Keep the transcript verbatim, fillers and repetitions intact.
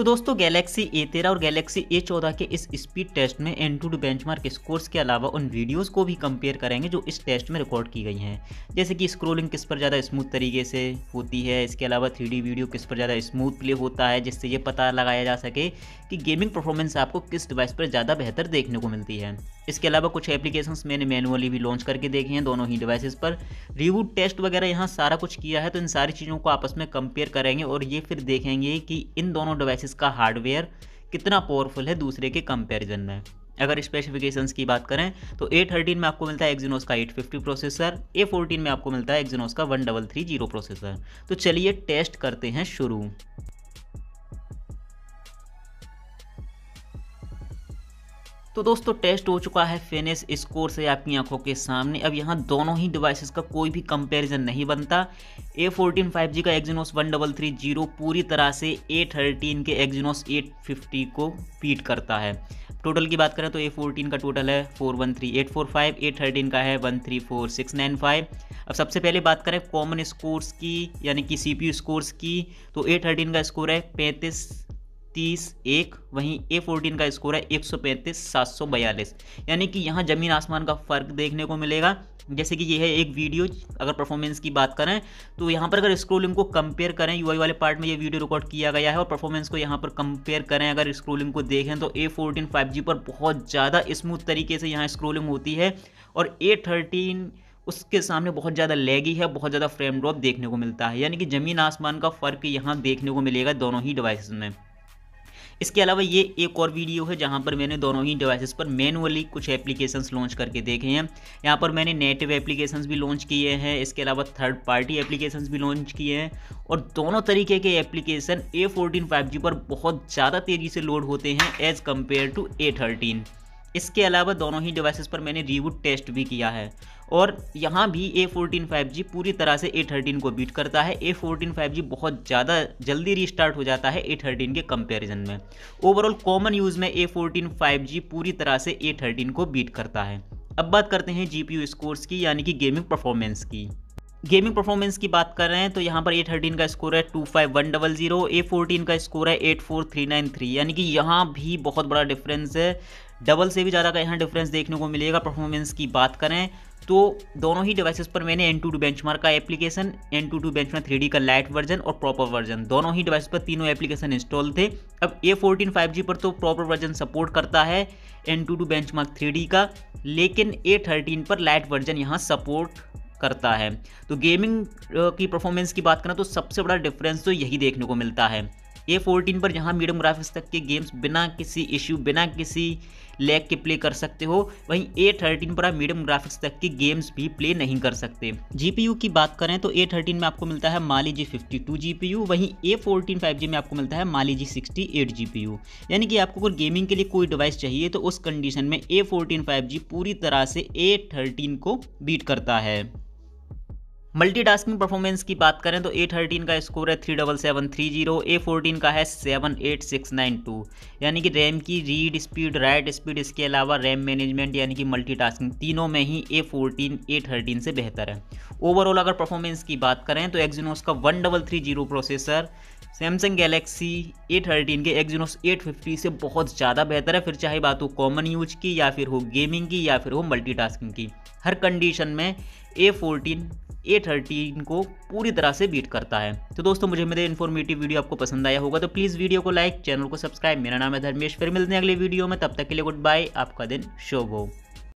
तो दोस्तों Galaxy A तेरह और गैलेक्सी ए चौदह के इस स्पीड टेस्ट में एंटूटू बेंचमार्क स्कोर्स के अलावा उन वीडियोस को भी कंपेयर करेंगे जो इस टेस्ट में रिकॉर्ड की गई हैं, जैसे कि स्क्रोलिंग किस पर ज़्यादा स्मूथ तरीके से होती है, इसके अलावा थ्री डी वीडियो किस पर ज़्यादा स्मूथ प्ले होता है, जिससे ये पता लगाया जा सके कि गेमिंग परफॉर्मेंस आपको किस डिवाइस पर ज़्यादा बेहतर देखने को मिलती है। इसके अलावा कुछ एप्लीकेशंस मैंने मैनुअली भी लॉन्च करके देखे हैं दोनों ही डिवाइसेस पर, रिव्यू टेस्ट वगैरह यहाँ सारा कुछ किया है। तो इन सारी चीज़ों को आपस में कंपेयर करेंगे और ये फिर देखेंगे कि इन दोनों डिवाइसेस का हार्डवेयर कितना पावरफुल है दूसरे के कंपैरिजन में। अगर स्पेसिफिकेशंस की बात करें तो ए थर्टीन में आपको मिलता है एक्जिनोस का eight fifty processor, A fourteen में आपको मिलता है एक्जिनोस का one three three zero processor. तो चलिए टेस्ट करते हैं शुरू। तो दोस्तों टेस्ट हो चुका है फिनिश, स्कोर से आपकी आंखों के सामने। अब यहाँ दोनों ही डिवाइसेस का कोई भी कंपैरिजन नहीं बनता। ए फोर्टीन फाइव जी का Exynos one three three zero पूरी तरह से ए थर्टीन के एक्जिनोस एट फिफ्टी को बीट करता है। टोटल की बात करें तो ए फोर्टीन का टोटल है four one three eight four five, A thirteen का है one three four six nine five. अब सबसे पहले बात करें कॉमन स्कोर्स की, यानी कि सीपीयू स्कोर्स की, तो ए थर्टीन का स्कोर है पैंतीस तीस एक, वहीं ए फोर्टीन का स्कोर है एक सौ पैंतीस सात सौ बयालीस, यानी कि यहाँ ज़मीन आसमान का फ़र्क देखने को मिलेगा। जैसे कि ये है एक वीडियो, अगर परफॉर्मेंस की बात करें तो यहाँ पर अगर स्क्रोलिंग को कंपेयर करें, यूआई वाले पार्ट में ये वीडियो रिकॉर्ड किया गया है, और परफॉर्मेंस को यहाँ पर कंपेयर करें, अगर स्क्रोलिंग को देखें तो ए फोर्टीन फाइव जी पर बहुत ज़्यादा स्मूथ तरीके से यहाँ स्क्रोलिंग होती है, और ए थर्टीन उसके सामने बहुत ज़्यादा लैगी है, बहुत ज़्यादा फ्रेम ड्रॉप देखने को मिलता है, यानी कि ज़मीन आसमान का फ़र्क यहाँ देखने को मिलेगा दोनों ही डिवाइसेस में। इसके अलावा ये एक और वीडियो है जहाँ पर मैंने दोनों ही डिवाइसेस पर मैनुअली कुछ एप्लीकेशंस लॉन्च करके देखे हैं। यहाँ पर मैंने नेटिव एप्लीकेशंस भी लॉन्च किए हैं, इसके अलावा थर्ड पार्टी एप्लीकेशंस भी लॉन्च किए हैं, और दोनों तरीके के application A fourteen five G पर बहुत ज़्यादा तेज़ी से लोड होते हैं as compare to A thirteen. इसके अलावा दोनों ही डिवाइसेस पर मैंने रिबूट टेस्ट भी किया है, और यहाँ भी ए फोर्टीन फाइव जी पूरी तरह से ए थर्टीन को बीट करता है। ए फोर्टीन फाइव जी बहुत ज़्यादा जल्दी रीस्टार्ट हो जाता है ए थर्टीन के कंपैरिजन में। ओवरऑल कॉमन यूज़ में ए फोर्टीन फाइव जी पूरी तरह से ए थर्टीन को बीट करता है। अब बात करते हैं जीपीयू स्कोर्स की, यानी कि गेमिंग परफॉर्मेंस की। गेमिंग परफॉर्मेंस की बात कर रहे हैं तो यहाँ पर ए थर्टीन का स्कोर है two five one zero zero, A fourteen का स्कोर है eight four three nine three, यानी कि यहाँ भी बहुत बड़ा डिफरेंस है, डबल से भी ज़्यादा का यहाँ डिफरेंस देखने को मिलेगा। परफॉर्मेंस की बात करें तो दोनों ही डिवाइसेस पर मैंने एनटूटू बेंचमार्क का application, AnTuTu benchmark three D का लाइट वर्जन और प्रॉपर वर्जन, दोनों ही डिवाइस पर तीनों एप्लीकेशन इंस्टॉल थे। अब ए फोर्टीन फाइव जी पर तो प्रॉपर वर्जन सपोर्ट करता है एनटूटू बेंचमार्क थ्री डी का, लेकिन ए थर्टीन पर लाइट वर्जन यहाँ सपोर्ट करता है। तो गेमिंग की परफॉर्मेंस की बात करें तो सबसे बड़ा डिफरेंस तो यही देखने को मिलता है। ए फोर्टीन पर जहां मीडियम ग्राफिक्स तक के गेम्स बिना किसी इश्यू, बिना किसी लैग के प्ले कर सकते हो, वहीं ए थर्टीन पर आप मीडियम ग्राफिक्स तक के गेम्स भी प्ले नहीं कर सकते। जीपीयू की बात करें तो ए थर्टीन में आपको मिलता है Mali G fifty two GPU, वहीं ए फोर्टीन फाइव जी में आपको मिलता है Mali G sixty eight GPU, यानी कि आपको अगर गेमिंग के लिए कोई डिवाइस चाहिए तो उस कंडीशन में ए फोर्टीन फाइव जी पूरी तरह से ए थर्टीन को बीट करता है। मल्टीटास्किंग परफॉर्मेंस की बात करें तो ए थर्टीन का स्कोर है three seven seven three zero, A fourteen का है seven eight six nine two, यानी कि रैम की रीड स्पीड, राइट स्पीड, इसके अलावा रैम मैनेजमेंट, यानी कि मल्टीटास्किंग, तीनों में ही ए फोर्टीन ए थर्टीन से बेहतर है। ओवरऑल अगर परफॉर्मेंस की बात करें तो एक्जिनोस का one three three zero processor Samsung Galaxy A thirteen के एक्जिनोस एट फिफ्टी से बहुत ज़्यादा बेहतर है, फिर चाहे बात हो कॉमन यूज की, या फिर हो गेमिंग की, या फिर हो मल्टीटास्किंग की, हर कंडीशन में ए फोर्टीन ए थर्टीन को पूरी तरह से बीट करता है। तो दोस्तों मुझे मेरे इन्फॉर्मेटिव वीडियो आपको पसंद आया होगा, तो प्लीज़ वीडियो को लाइक, चैनल को सब्सक्राइब। मेरा नाम है धर्मेश, फिर मिलते हैं अगले वीडियो में, तब तक के लिए गुड बाय, आपका दिन शुभ हो।